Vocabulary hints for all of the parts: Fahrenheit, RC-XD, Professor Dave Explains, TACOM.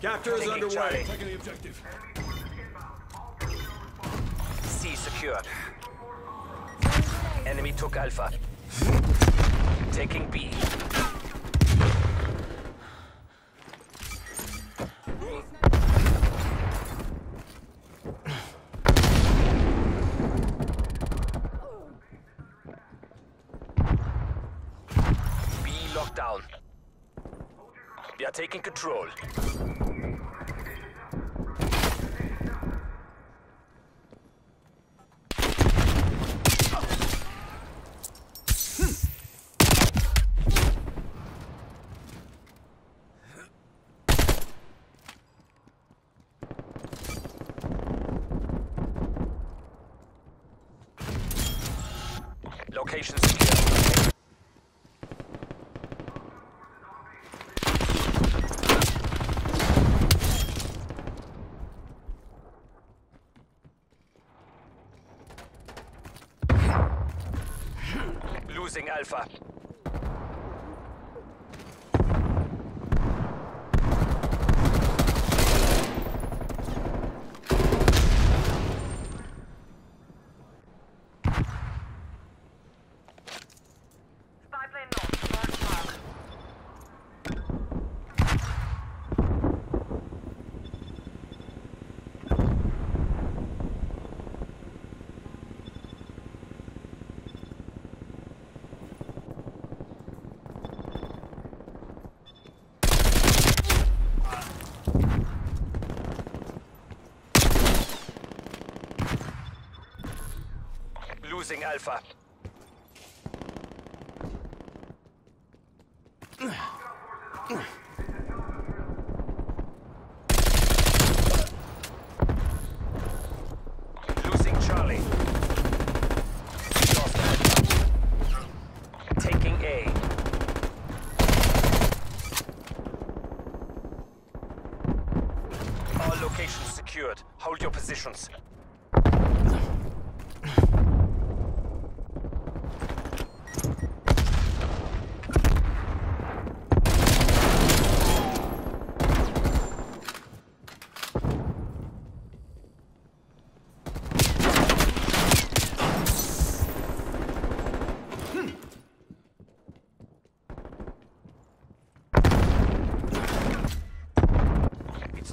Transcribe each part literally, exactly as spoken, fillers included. Capture is underway. Taking the objective. C secured. Enemy took Alpha. Taking B. B locked down. We are taking control. Location secure. Losing Alpha. Losing Alpha. Losing Charlie. Taking A. All locations secured. Hold your positions.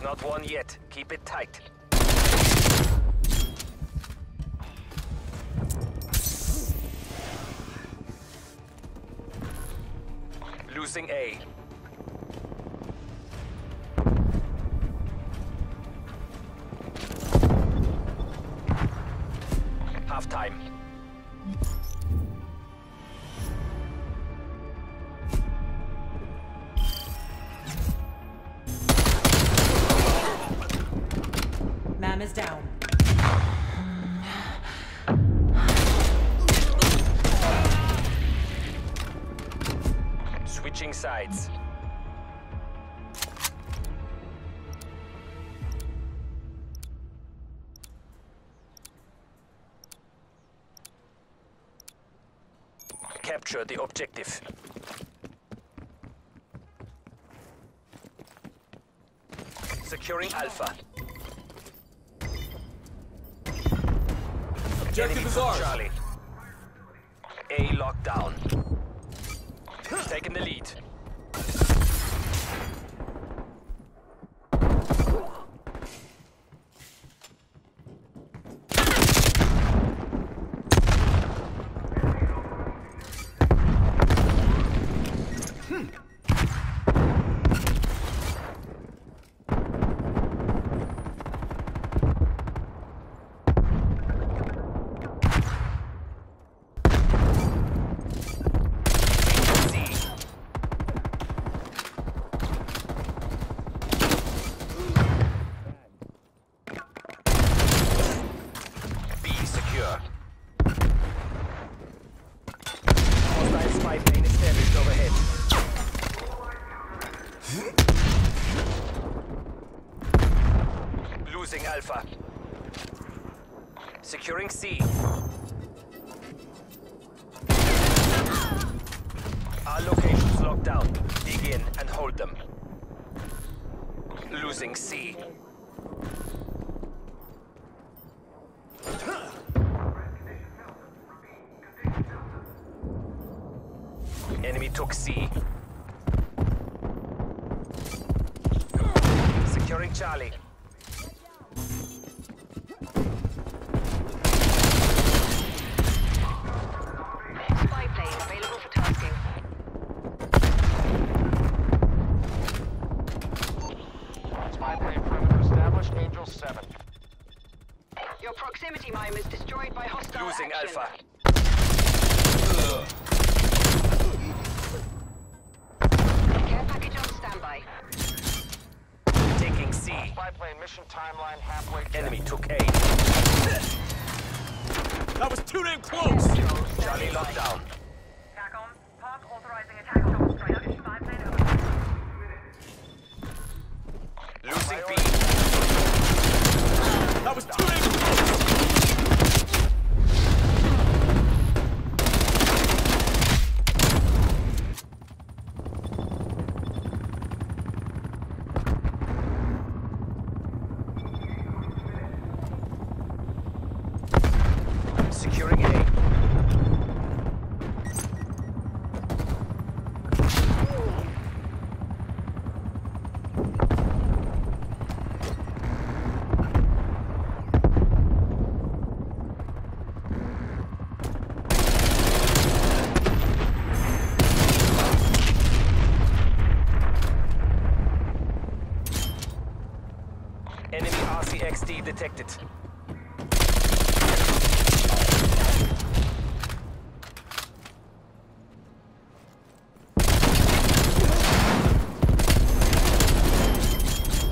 Not one yet. Keep it tight. Losing A. Half time. Is down. Switching sides. Capture the objective. Securing Alpha. Objective is ours. Charlie. A locked down. Taking the lead. Losing Alpha. Securing C. Our locations locked down. Dig in and hold them. Losing losing C. Enemy took C. Securing Charlie. Enemy R C X D detected.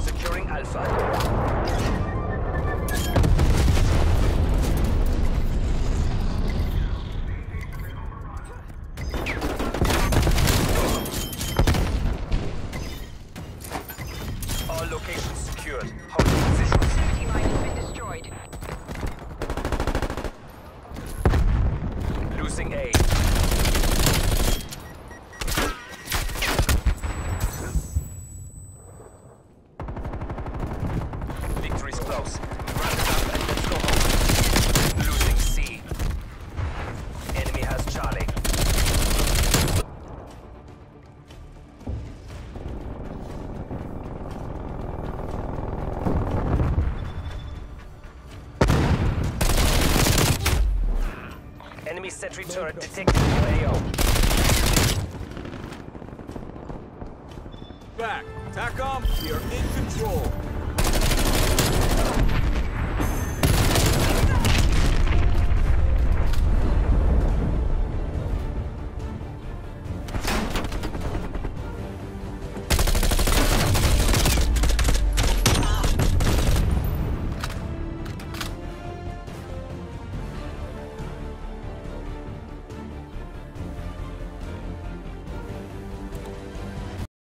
Securing Alpha. All locations secured. Losing A. Victory's close. Round it up and let's go home. Losing C. Enemy has Charlie. Enemy sentry turret detected in A O. Back. TACOM, we are in control.